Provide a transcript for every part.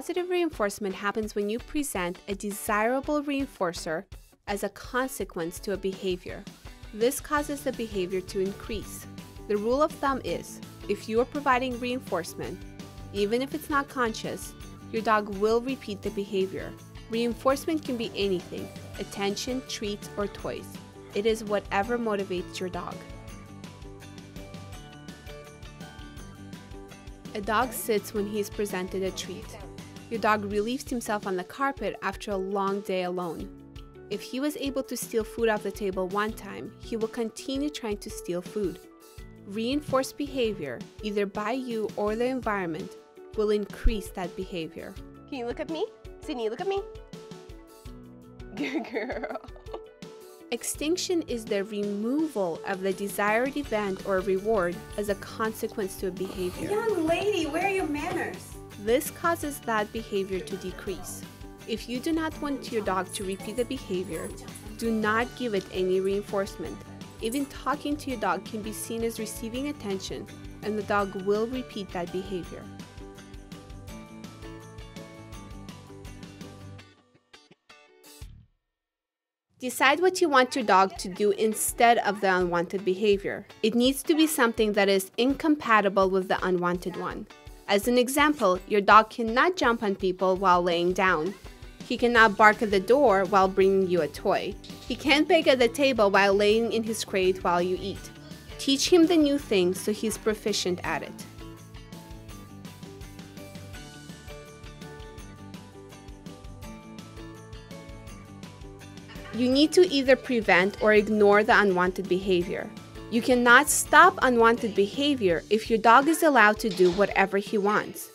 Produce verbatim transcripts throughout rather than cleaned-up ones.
Positive reinforcement happens when you present a desirable reinforcer as a consequence to a behavior. This causes the behavior to increase. The rule of thumb is, if you are providing reinforcement, even if it's not conscious, your dog will repeat the behavior. Reinforcement can be anything: attention, treats, or toys. It is whatever motivates your dog. A dog sits when he is presented a treat. Your dog relieves himself on the carpet after a long day alone. If he was able to steal food off the table one time, he will continue trying to steal food. Reinforced behavior, either by you or the environment, will increase that behavior. Can you look at me? Sydney, look at me. Good girl. Extinction is the removal of the desired event or reward as a consequence to a behavior. Young lady, where are your manners? This causes that behavior to decrease. If you do not want your dog to repeat the behavior, do not give it any reinforcement. Even talking to your dog can be seen as receiving attention, and the dog will repeat that behavior. Decide what you want your dog to do instead of the unwanted behavior. It needs to be something that is incompatible with the unwanted one. As an example, your dog cannot jump on people while laying down. He cannot bark at the door while bringing you a toy. He can't beg at the table while laying in his crate while you eat. Teach him the new thing so he's proficient at it. You need to either prevent or ignore the unwanted behavior. You cannot stop unwanted behavior if your dog is allowed to do whatever he wants.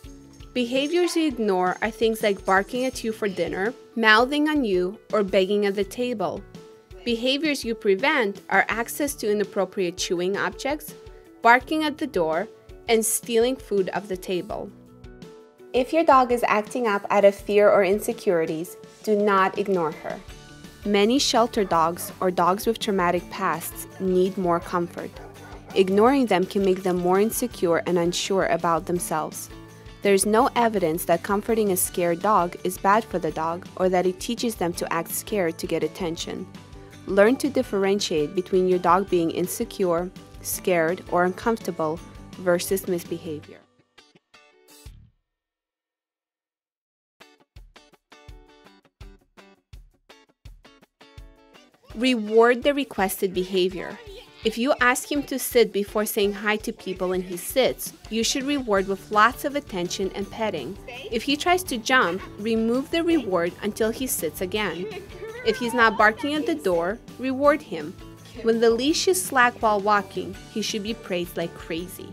Behaviors you ignore are things like barking at you for dinner, mouthing on you, or begging at the table. Behaviors you prevent are access to inappropriate chewing objects, barking at the door, and stealing food off the table. If your dog is acting up out of fear or insecurities, do not ignore her. Many shelter dogs or dogs with traumatic pasts need more comfort. Ignoring them can make them more insecure and unsure about themselves. There is no evidence that comforting a scared dog is bad for the dog or that it teaches them to act scared to get attention. Learn to differentiate between your dog being insecure, scared, or uncomfortable versus misbehavior. Reward the requested behavior. If you ask him to sit before saying hi to people and he sits, you should reward with lots of attention and petting. If he tries to jump, remove the reward until he sits again. If he's not barking at the door, reward him. When the leash is slack while walking, he should be praised like crazy.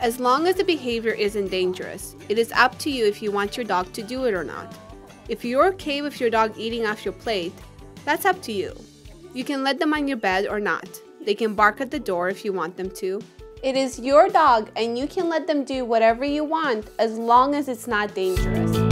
As long as the behavior isn't dangerous, it is up to you if you want your dog to do it or not. If you're okay with your dog eating off your plate, that's up to you. You can let them on your bed or not. They can bark at the door if you want them to. It is your dog and you can let them do whatever you want as long as it's not dangerous.